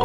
Oh!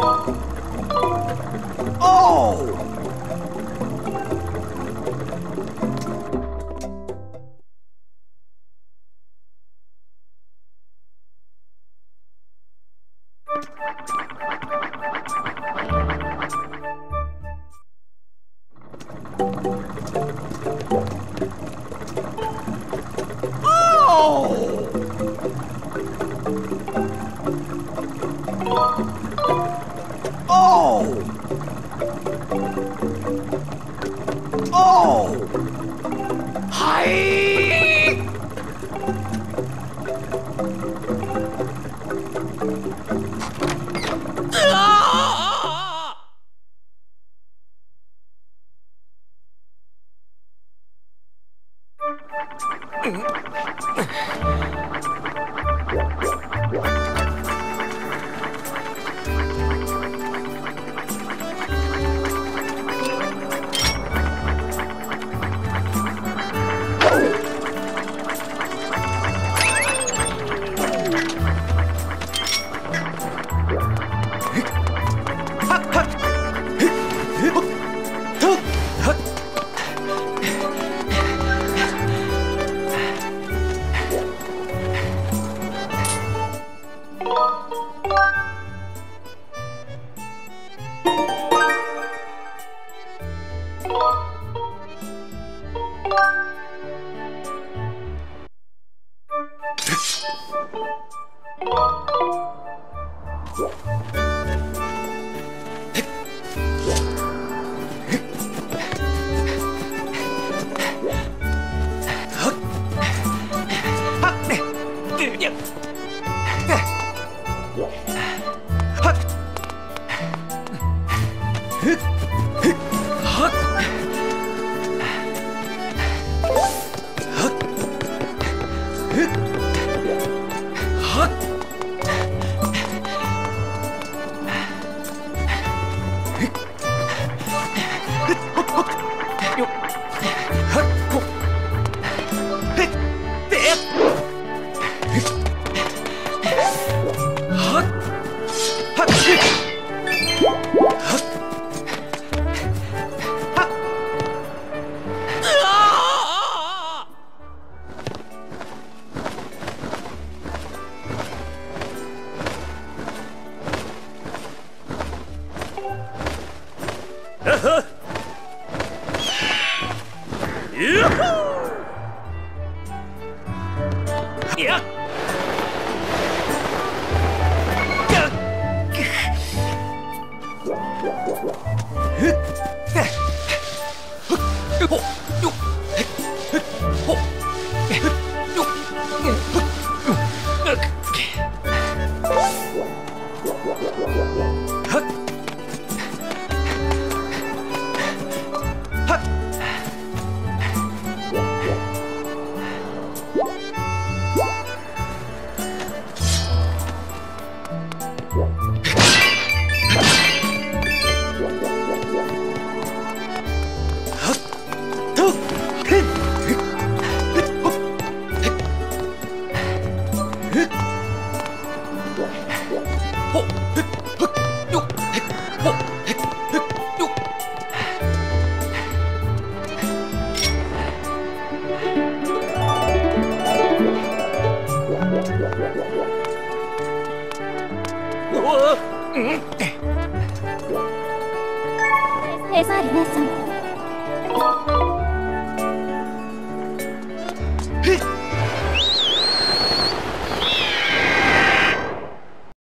Es Marina-san.